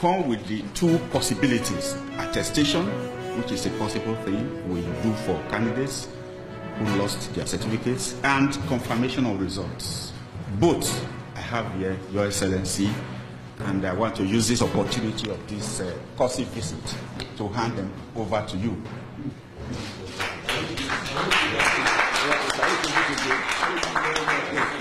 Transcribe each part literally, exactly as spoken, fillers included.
come with the two possibilities: attestation, which is a possible thing we do for candidates who lost their certificates, and confirmation of results. Both I have here, Your Excellency, and I want to use this opportunity of this uh, cursory visit to hand them over to you.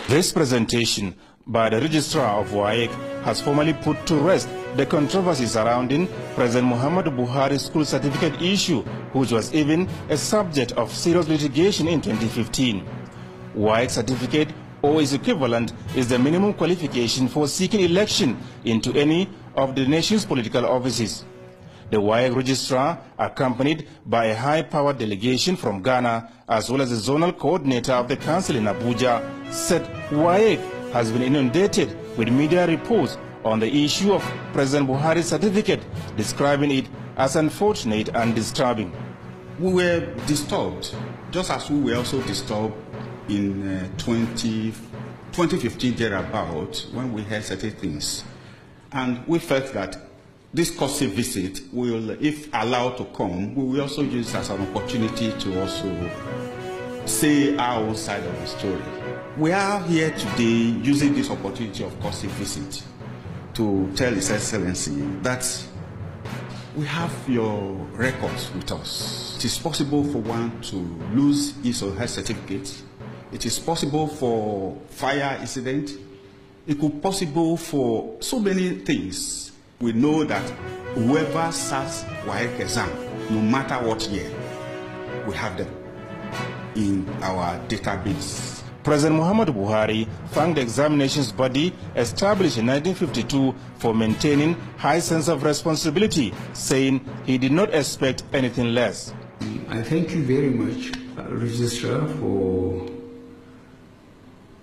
This presentation by the registrar of W A E C has formally put to rest the controversy surrounding President Muhammadu Buhari's school certificate issue, which was even a subject of serious litigation in twenty fifteen. W A E C certificate or its equivalent is the minimum qualification for seeking election into any of the nation's political offices. The W A E C registrar, accompanied by a high-powered delegation from Ghana, as well as the zonal coordinator of the council in Abuja, said W A E C has been inundated with media reports on the issue of President Buhari's certificate, describing it as unfortunate and disturbing. We were disturbed, just as we were also disturbed in uh, twenty, twenty fifteen thereabout, when we heard certain things, and we felt that this courtesy visit will, if allowed to come, we will also use as an opportunity to also say our own side of the story. We are here today using this opportunity of courtesy visit to tell His Excellency that we have your records with us. It is possible for one to lose his or her certificate. It is possible for fire incident. It could be possible for so many things. We know that whoever starts W A E C exam, no matter what year, we have them in our database. President Muhammadu Buhari thanked the examinations body established in nineteen fifty-two for maintaining high sense of responsibility, saying he did not expect anything less. I thank you very much, uh, Registrar, for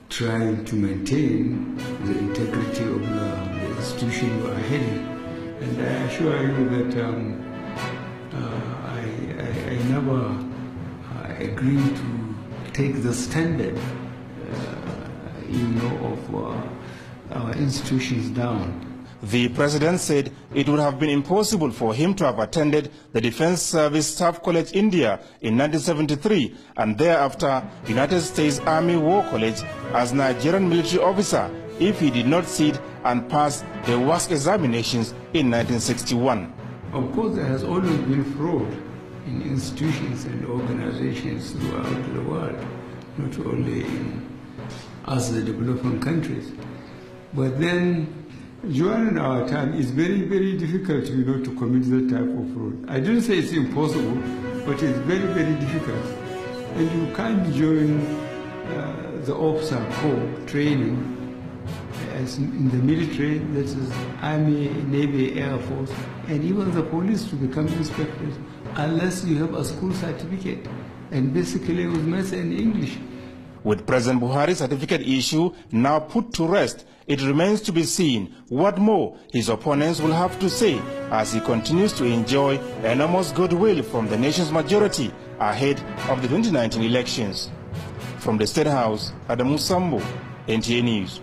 trying to maintain the integrity of the institution you are heading, and I assure you that um, uh, I, I, I never uh, agreed to take the standard, uh, you know, of uh, our institutions down. The president said it would have been impossible for him to have attended the Defense Service Staff College India in nineteen seventy-three and thereafter United States Army War College as Nigerian military officer if he did not sit and pass the W A S C examinations in nineteen sixty-one. Of course, there has always been fraud in institutions and organizations throughout the world, not only in us, the developing countries. But then, during our time, it's very, very difficult, you know, to commit that type of fraud. I didn't say it's impossible, but it's very, very difficult. And you can't join uh, the officer corps training as in the military, that is Army, Navy, Air Force, and even the police to become inspectors, unless you have a school certificate. And basically it was maths and English. With President Buhari's certificate issue now put to rest, it remains to be seen what more his opponents will have to say as he continues to enjoy enormous goodwill from the nation's majority ahead of the twenty nineteen elections. From the State House, Adam Musambo, N T A News.